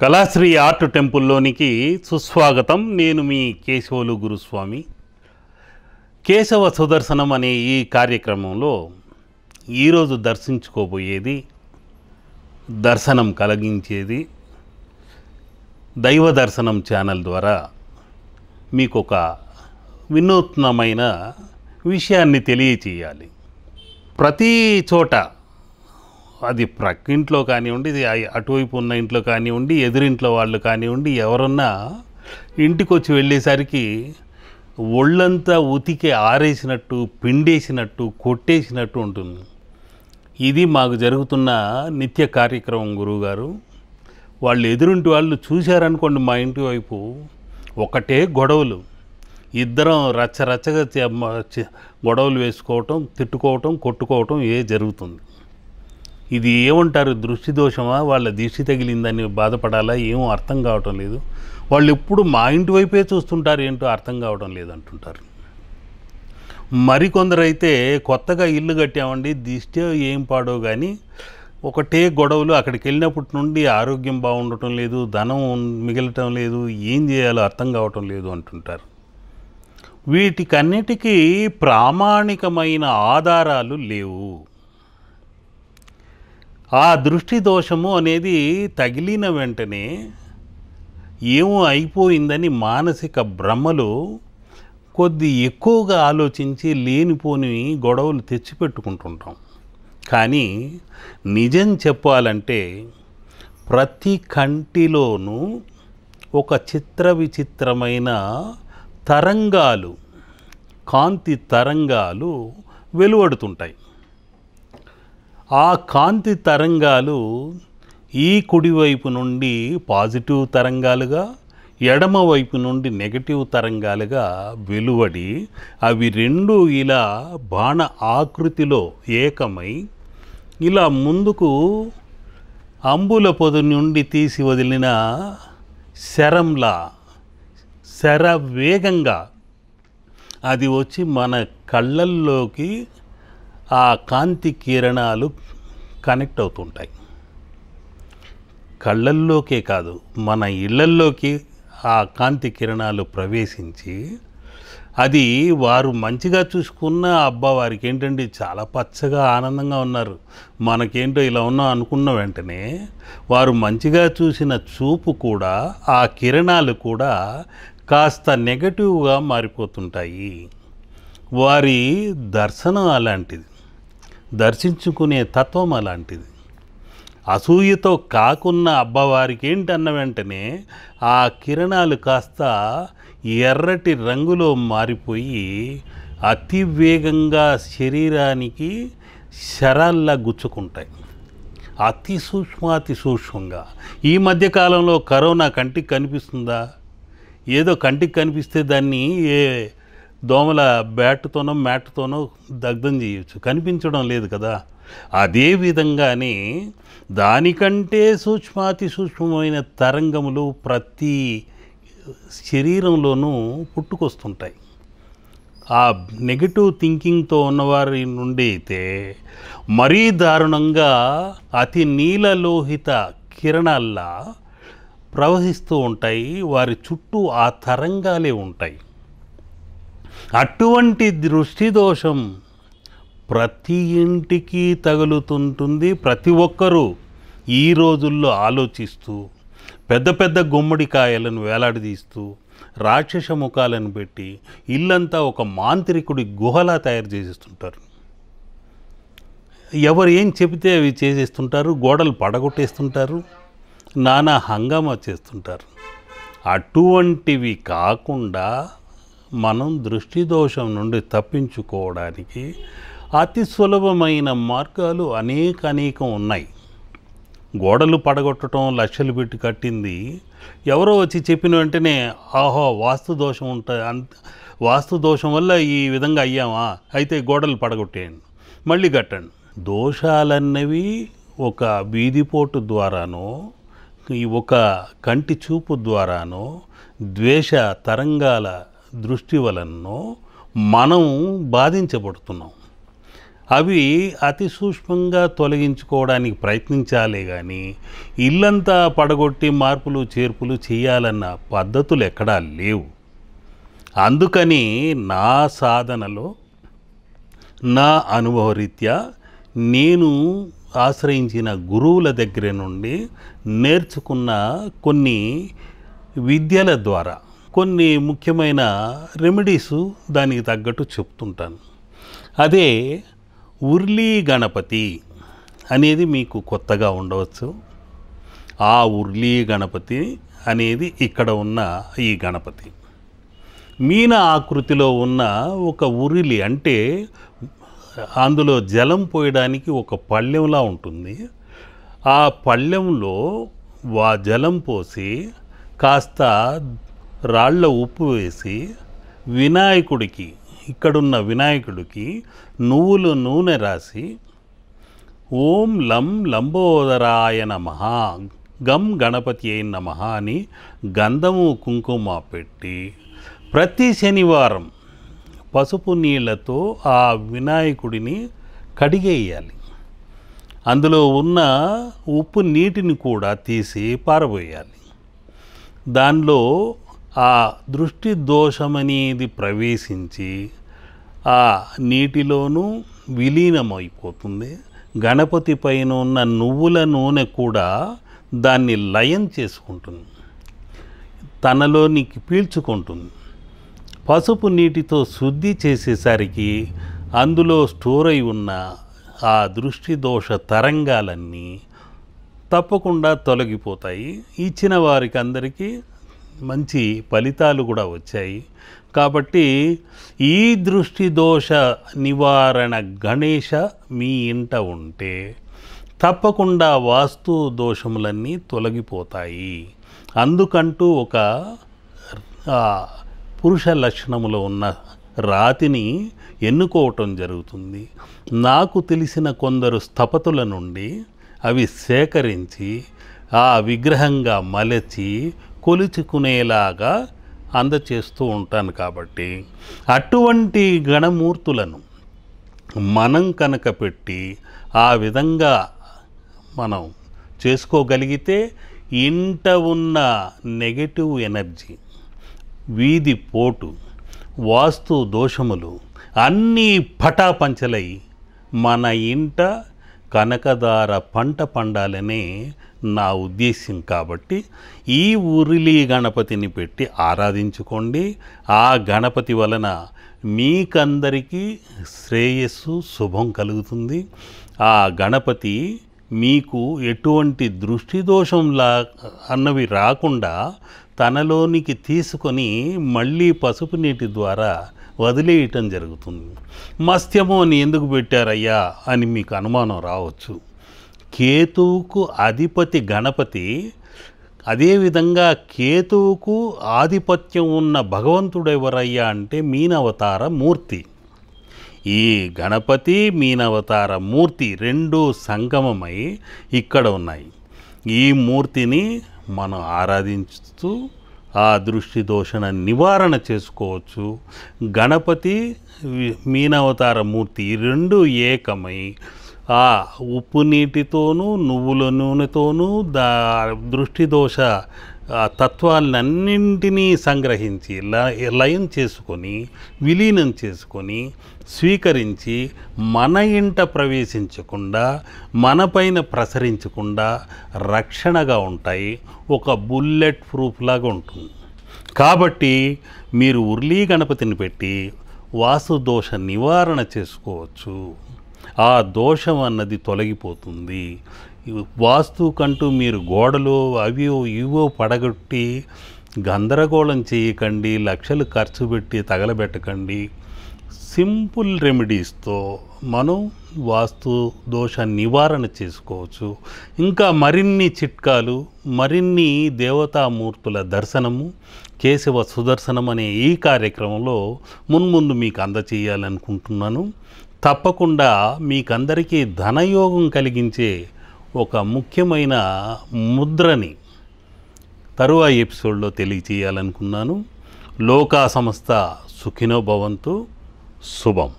Kalasri art టెంపుల్లోనికి సుస్వాగతం. నేను మీ కేశవులు గురుస్వామి. కేశవ సుదర్శనం అనే ఈ కార్యక్రమంలో ఈరోజు దర్శించుకోబోయేది, దర్శనం కలిగించేది దైవ దర్శనం ఛానల్ ద్వారా మీకు ఒక వినూత్నమైన విషయాన్ని తెలియచేయాలి. ప్రతి చోట, అది ప్రక్కింట్లో కానివ్వండి, అటువైపు ఉన్న ఇంట్లో కానివ్వండి, ఎదురింట్లో వాళ్ళు కానివ్వండి, ఎవరన్నా ఇంటికి వచ్చి వెళ్ళేసరికి ఒళ్ళంతా ఉతికి ఆరేసినట్టు, పిండేసినట్టు, కొట్టేసినట్టు ఉంటుంది. ఇది మాకు జరుగుతున్న నిత్య కార్యక్రమం గురువుగారు. వాళ్ళు ఎదురింటి వాళ్ళు చూశారనుకోండి, మా ఇంటి వైపు ఒకటే గొడవలు, ఇద్దరం రచ్చరచ్చగా గొడవలు వేసుకోవటం, తిట్టుకోవటం, కొట్టుకోవటం జరుగుతుంది. ఇది ఏమంటారు, దృష్టి దోషమా, వాళ్ళ దిష్టి తగిలిందని బాధపడాలా, ఏమో అర్థం కావటం లేదు. వాళ్ళు ఎప్పుడు మా ఇంటి వైపే చూస్తుంటారు, ఏంటో అర్థం కావటం లేదంటుంటారు. మరికొందరైతే కొత్తగా ఇల్లు కట్టామండి, దిష్టి ఏం పాడో కానీ ఒకటే గొడవలు, అక్కడికి వెళ్ళినప్పటి నుండి ఆరోగ్యం బాగుండటం లేదు, ధనం మిగలటం లేదు, ఏం చేయాలో అర్థం కావటం లేదు అంటుంటారు. వీటికన్నిటికీ ప్రామాణికమైన ఆధారాలు లేవు. ఆ దృష్టి దోషము అనేది తగిలిన వెంటనే ఏమో అయిపోయిందని మానసిక భ్రమలు కొద్ది ఎక్కువగా ఆలోచించి లేనిపోని గొడవలు తెచ్చిపెట్టుకుంటుంటాం. కానీ నిజం చెప్పాలంటే ప్రతి కంటిలోనూ ఒక చిత్ర విచిత్రమైన తరంగాలు, కాంతి తరంగాలు వెలువడుతుంటాయి. ఆ కాంతి తరంగాలు ఈ కుడివైపు నుండి పాజిటివ్ తరంగాలుగా, ఎడమవైపు నుండి నెగటివ్ తరంగాలుగా వెలువడి అవి రెండు ఇలా బాణ ఆకృతిలో ఏకమై ఇలా ముందుకు అంబుల పొద నుండి తీసి వదిలిన శరంలా శరవేగంగా అది వచ్చి మన కళ్ళల్లోకి ఆ కాంతి కిరణాలు కనెక్ట్ అవుతుంటాయి. కళ్ళల్లోకే కాదు, మన ఇళ్ళల్లోకి ఆ కాంతి కిరణాలు ప్రవేశించి అది వారు మంచిగా చూసుకున్న, అబ్బా వారికి ఏంటండి చాలా పచ్చగా ఆనందంగా ఉన్నారు, మనకేంటో ఇలా ఉన్నాం అనుకున్న వెంటనే వారు మంచిగా చూసిన చూపు కూడా, ఆ కిరణాలు కూడా కాస్త నెగటివ్గా మారిపోతుంటాయి. వారి దర్శనం అలాంటిది, దర్శించుకునే తత్వం అలాంటిది. అసూయతో కాకున్న అబ్బవారికి ఏంటన్న వెంటనే ఆ కిరణాలు కాస్త ఎర్రటి రంగులో మారిపోయి అతి వేగంగా శరీరానికి శరాల్లా గుచ్చుకుంటాయి, అతి సూక్ష్మాతి సూక్ష్మంగా. ఈ మధ్యకాలంలో కరోనా కంటికి కనిపిస్తుందా? ఏదో కంటికి కనిపిస్తే దాన్ని ఏ దోమల బ్యాట్తోనో మ్యాట్తోనో దగ్ధం చేయొచ్చు, కనిపించడం లేదు కదా. అదేవిధంగానే దానికంటే సూక్ష్మాతి సూక్ష్మమైన తరంగములు ప్రతి శరీరంలోనూ పుట్టుకొస్తుంటాయి. ఆ నెగటివ్ థింకింగ్తో ఉన్నవారి నుండి అయితే మరీ దారుణంగా అతి నీలలోహిత కిరణాల్లా ప్రవహిస్తూ ఉంటాయి. వారి చుట్టూ ఆ తరంగాలే ఉంటాయి. అటువంటి దృష్టి దోషం ప్రతి ఇంటికి తగులుతుంటుంది. ప్రతి ఒక్కరూ ఈ రోజుల్లో ఆలోచిస్తూ పెద్ద పెద్ద గుమ్మడికాయలను వేలాడదీస్తూ, రాక్షస ముఖాలను పెట్టి ఇల్లంతా ఒక మాంత్రికుడి గుహలా తయారు చేసేస్తుంటారు. ఎవరు ఏం చెబితే అవి చేసేస్తుంటారు, గోడలు పడగొట్టేస్తుంటారు, నానా హంగామా చేస్తుంటారు. అటువంటివి కాకుండా మనం దృష్టి దోషం నుండి తప్పించుకోవడానికి అతి సులభమైన మార్గాలు అనేకం ఉన్నాయి. గోడలు పడగొట్టడం లక్షలు పెట్టి కట్టింది ఎవరో వచ్చి చెప్పిన వెంటనే, ఆహో వాస్తు దోషం వాస్తు దోషం వల్ల ఈ విధంగా అయ్యామా, అయితే గోడలు పడగొట్టేయండి, మళ్ళీ కట్టండి. దోషాలన్నవి ఒక వీధిపోటు ద్వారానో, ఈ ఒక కంటి చూపు ద్వారానో, ద్వేష తరంగాల దృష్టి వలనో మనం బాధించబడుతున్నాం. అవి అతి సూక్ష్మంగా తొలగించుకోవడానికి ప్రయత్నించాలి గాని ఇల్లంతా పడగొట్టి మార్పులు చేర్పులు చేయాలన్న పద్ధతులు ఎక్కడా లేవు. అందుకని నా సాధనలో నా అనుభవ రీత్యా నేను ఆశ్రయించిన గురువుల దగ్గర నుండి నేర్చుకున్న కొన్ని విద్యల ద్వారా కొన్ని ముఖ్యమైన రెమెడీస్ దానికి తగ్గట్టు చెప్తుంటాను. అదే ఉర్లీ గణపతి అనేది మీకు కొత్తగా ఉండవచ్చు. ఆ ఉర్లీ గణపతి అనేది ఇక్కడ ఉన్న ఈ గణపతి మీన ఆకృతిలో ఉన్న ఒక ఉరిలి, అంటే అందులో జలం పోయడానికి ఒక పళ్ళెంలా ఉంటుంది. ఆ పళ్ళెంలో జలం పోసి కాస్త రాళ్ళ ఉప్పు వేసి వినాయకుడికి, ఇక్కడున్న వినాయకుడికి నువ్వులు నూనె రాసి ఓం లం లంబోదరాయ నమః గం గణపతి అయి నమః అని గంధము కుంకుమ పెట్టి ప్రతి శనివారం పసుపు నీళ్ళతో ఆ వినాయకుడిని కడిగేయాలి. అందులో ఉన్న ఉప్పు నీటిని కూడా తీసి పారబోయాలి. దానిలో ఆ దృష్టి దోషమనేది ప్రవేశించి ఆ నీటిలోనూ విలీనమైపోతుంది. గణపతి పైన ఉన్న నువ్వుల నూనె కూడా దాన్ని లయం చేసుకుంటుంది, తనలోనికి పీల్చుకుంటుంది. పసుపు నీటితో శుద్ధి చేసేసరికి అందులో స్టోర్ అయి ఉన్న ఆ దృష్టి దోష తరంగాలన్నీ తప్పకుండా తొలగిపోతాయి. ఇచ్చిన వారికి అందరికీ మంచి ఫలితాలు కూడా వచ్చాయి. కాబట్టి ఈ దృష్టి దోష నివారణ గణేష మీ ఇంట ఉంటే తప్పకుండా వాస్తు దోషములన్నీ తొలగిపోతాయి. అందుకంటూ ఒక పురుష లక్షణములో ఉన్న రాతిని ఎన్నుకోవటం జరుగుతుంది. నాకు తెలిసిన కొందరు స్థపతుల నుండి అవి సేకరించి ఆ విగ్రహంగా మలచి కొలుచుకునేలాగా అందచేస్తూ ఉంటాను. కాబట్టి అటువంటి గణమూర్తులను మనం కనుక పెట్టి ఆ విధంగా మనం చేసుకోగలిగితే ఇంట ఉన్న నెగటివ్ ఎనర్జీ, వీధి పోటు, వాస్తు దోషములు అన్నీ పటాపంచలై మన ఇంట కనకదార పంట పండాలనే నా ఉద్దేశం. కాబట్టి ఈ ఉరిలి గణపతిని పెట్టి ఆరాధించుకోండి. ఆ గణపతి వలన మీకందరికీ శ్రేయస్సు శుభం కలుగుతుంది. ఆ గణపతి మీకు ఎటువంటి దృష్టి దోషంలా అన్నవి రాకుండా తనలోనికి తీసుకొని మళ్ళీ పసుపు నీటి ద్వారా వదిలేయటం జరుగుతుంది. మస్త్యము అని ఎందుకు పెట్టారయ్యా అని మీకు అనుమానం రావచ్చు. కేతువుకు అధిపతి గణపతి, అదేవిధంగా కేతువుకు ఆధిపత్యం ఉన్న భగవంతుడు ఎవరయ్యా అంటే మీనవతార మూర్తి. ఈ గణపతి మీనవతార మూర్తి రెండు సంగమమై ఇక్కడ ఉన్నాయి. ఈ మూర్తిని మనం ఆరాధించుతూ ఆ దృష్టి దోషణ నివారణ చేసుకోవచ్చు. గణపతి మీనవతార మూర్తి రెండు ఏకమై ఆ ఉప్పు నీటితోనూ నువ్వుల నూనెతోనూ దృష్టి దోష తత్వాలన్నింటినీ సంగ్రహించి లయం చేసుకొని విలీనం చేసుకొని స్వీకరించి మన ఇంట ప్రవేశించకుండా మనపైన ప్రసరించకుండా రక్షణగా ఉంటాయి. ఒక బుల్లెట్ ప్రూఫ్ లాగా ఉంటుంది. కాబట్టి మీరు ఉర్లీ గణపతిని పెట్టి వాస్తు దోష నివారణ చేసుకోవచ్చు. ఆ దోషం అన్నది తొలగిపోతుంది. వాస్తుకంటూ మీరు గోడలు అవి ఇవో పడగొట్టి గందరగోళం చేయకండి, లక్షలు ఖర్చు పెట్టి తగలబెట్టకండి. సింపుల్ రెమెడీస్తో మనం వాస్తు దోష నివారణ చేసుకోవచ్చు. ఇంకా మరిన్ని చిట్కాలు, మరిన్ని దేవతామూర్తుల దర్శనము, కేశవ సుదర్శనం అనే ఈ కార్యక్రమంలో మున్ముందు మీకు అందచేయాలనుకుంటున్నాను. తప్పకుండా మీకందరికీ ధనయోగం కలిగించే ఒక ముఖ్యమైన ముద్రని తరువాయి ఎపిసోడ్లో తెలియచేయాలనుకున్నాను. లోకా సమస్త సుఖినో భవంతు. శుభం.